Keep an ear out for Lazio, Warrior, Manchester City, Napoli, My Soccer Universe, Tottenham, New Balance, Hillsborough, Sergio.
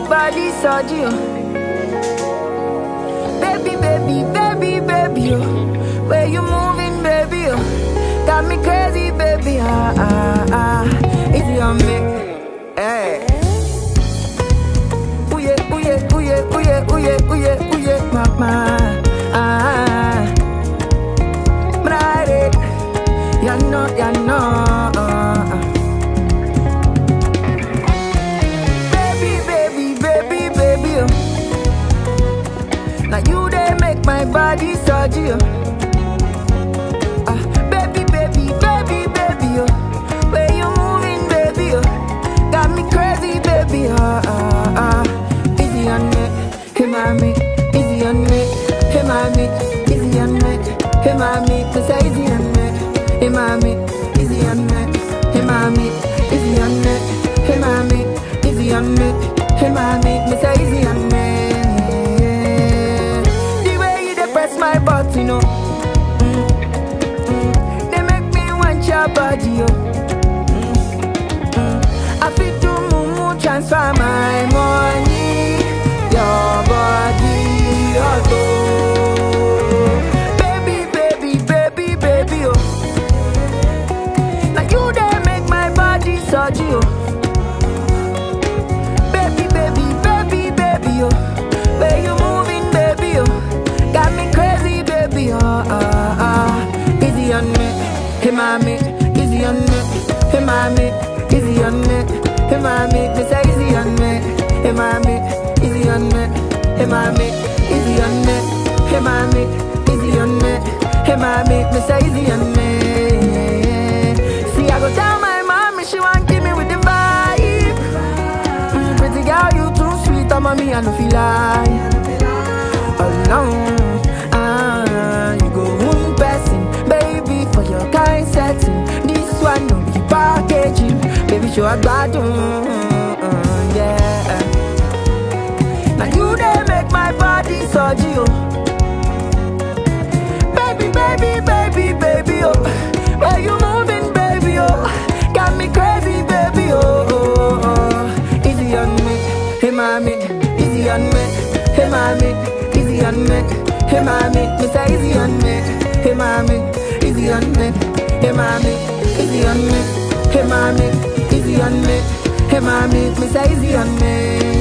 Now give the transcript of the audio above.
my body, Sergio. Baby, baby, baby, baby, oh. Where you moving, baby, oh. Got me crazy, baby, ah, ah, ah. It's your mix, hey. Ooh yeah, ooh yeah, ooh yeah, ooh yeah, ooh yeah, ooh yeah, ooh yeah, mama, ah. Mrade, ya no, ya no. My body, Sergio. Baby, baby, baby, baby, oh. Where you moving, baby, oh. Got me crazy, baby, ah, ah, ah. Easy on me, hey mommy. Easy on me, hey mommy. Easy on me, hey mommy. Cause I easy on me, hey mommy. Easy on me, hey mommy. Easy on me, hey mommy. Easy on me, hey mommy. Cause I easy on me. My body, no. They make me want your body, yo. I feel to move, transfer my money, your body, your soul. Baby, baby, baby, baby, yo. Now you they make my body, Sergio, yo. Baby, baby, baby, baby, yo. Where you moving, baby, yo. Got me crazy. Easy on me, hey mommy. Easy on me, hey mommy. Easy on me, hey mommy. This is easy on me, hey mommy. Easy on me, hey mommy. Easy on me, hey mommy. Easy on me, hey mommy. This is easy on me. See, I go tell my mommy she won't give me with the vibe. Pretty girl, you too sweet, oh mommy, I no feel like alone. Baby, show a bad one, yeah. Now you they make my body, Sergio. Baby, baby, baby, baby, oh. Where you moving, baby, oh. Got me crazy, baby, oh, oh, oh. Easy on me, hey mommy. Easy on me, hey mommy. Easy on me, hey mommy. Mr. Easy on me, hey mommy. Easy on me, hey mommy. Easy on me, hey mommy. Easy on me, hey mommy, me say easy on me.